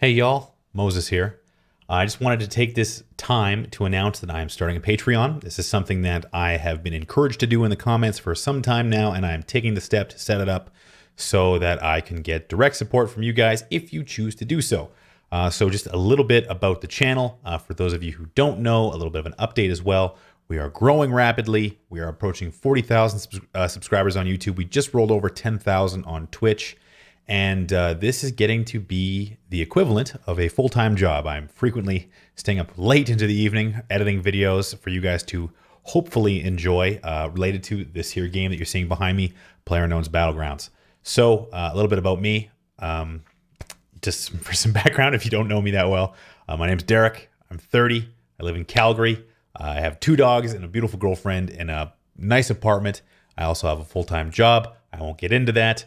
Hey y'all, Moses here. I just wanted to take this time to announce that I am starting a Patreon. This is something that I have been encouraged to do in the comments for some time now, and I am taking the step to set it up so that I can get direct support from you guys if you choose to do so. So just a little bit about the channel. For those of you who don't know, a little bit of an update as well. We are growing rapidly. We are approaching 40,000 subscribers on YouTube. We just rolled over 10,000 on Twitch. And this is getting to be the equivalent of a full-time job. I'm frequently staying up late into the evening, editing videos for you guys to hopefully enjoy related to this here game that you're seeing behind me, PlayerUnknown's Battlegrounds. So a little bit about me, just for some background if you don't know me that well. My name's Derek, I'm 30, I live in Calgary. I have 2 dogs and a beautiful girlfriend and a nice apartment. I also have a full-time job. I won't get into that.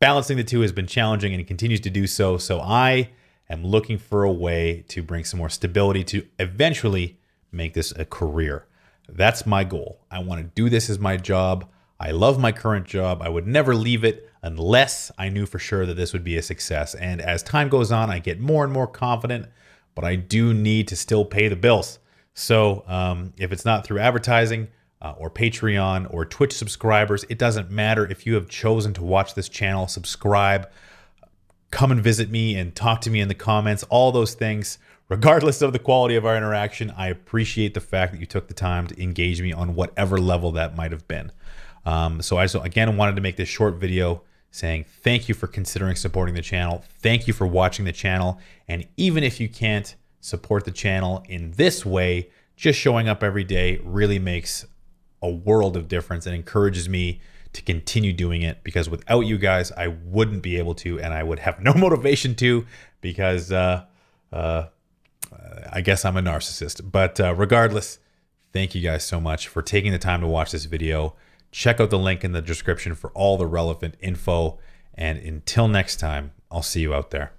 Balancing the two has been challenging and continues to do so. So I am looking for a way to bring some more stability to eventually make this a career. That's my goal. I want to do this as my job. I love my current job. I would never leave it unless I knew for sure that this would be a success. And as time goes on, I get more and more confident, but I do need to still pay the bills. So if it's not through advertising or Patreon or Twitch subscribers, it doesn't matter. If you have chosen to watch this channel, subscribe, come and visit me and talk to me in the comments, all those things. Regardless of the quality of our interaction, I appreciate the fact that you took the time to engage me on whatever level that might have been. So again, I wanted to make this short video saying thank you for considering supporting the channel. Thank you for watching the channel. And even if you can't support the channel in this way, just showing up every day really makes a world of difference and encourages me to continue doing it, because without you guys I wouldn't be able to, and I would have no motivation to, because I guess I'm a narcissist. But regardless, thank you guys so much for taking the time to watch this video. Check out the link in the description for all the relevant info, and until next time, I'll see you out there.